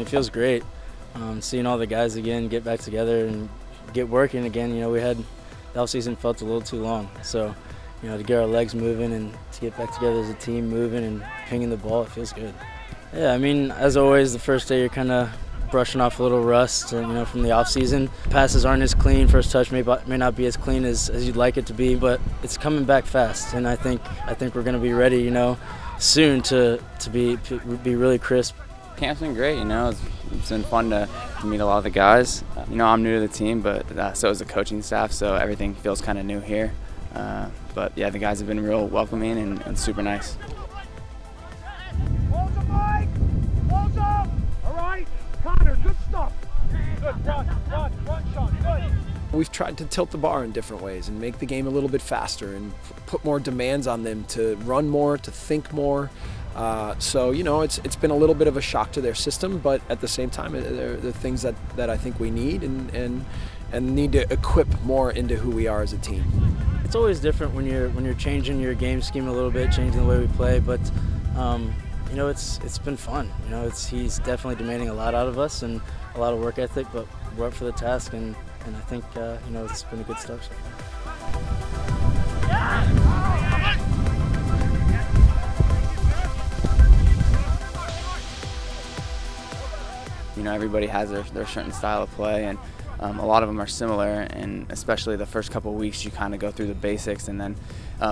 It feels great seeing all the guys again get back together and get working again. You know, we had the offseason felt a little too long, so you know, to get our legs moving and to get back together as a team, moving and pinging the ball, it feels good. Yeah, I mean, as always, the first day you're kind of brushing off a little rust, and, you know, from the off season. Passes aren't as clean. First touch may not be as clean as you'd like it to be, but it's coming back fast, and I think we're going to be ready, you know, soon to be really crisp. Camp's been great, you know. It's been fun to meet a lot of the guys. You know, I'm new to the team, but so is the coaching staff, so everything feels kind of new here. But yeah, the guys have been real welcoming and super nice. We've tried to tilt the bar in different ways and make the game a little bit faster and put more demands on them to run more, to think more. So, you know, it's been a little bit of a shock to their system, but at the same time, they're the things that I think we need and need to equip more into who we are as a team. It's always different when you're changing your game scheme a little bit, changing the way we play, but you know, it's been fun. You know, he's definitely demanding a lot out of us and a lot of work ethic, but we're up for the task, and I think you know, it's been a good start. You know, everybody has their certain style of play, and a lot of them are similar, and especially the first couple of weeks you kind of go through the basics, and then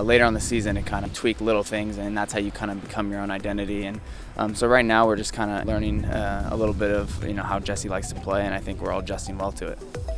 later on the season it kind of tweak little things, and that's how you kind of become your own identity. And so right now we're just kind of learning a little bit of, you know, how Jesse likes to play, and I think we're all adjusting well to it.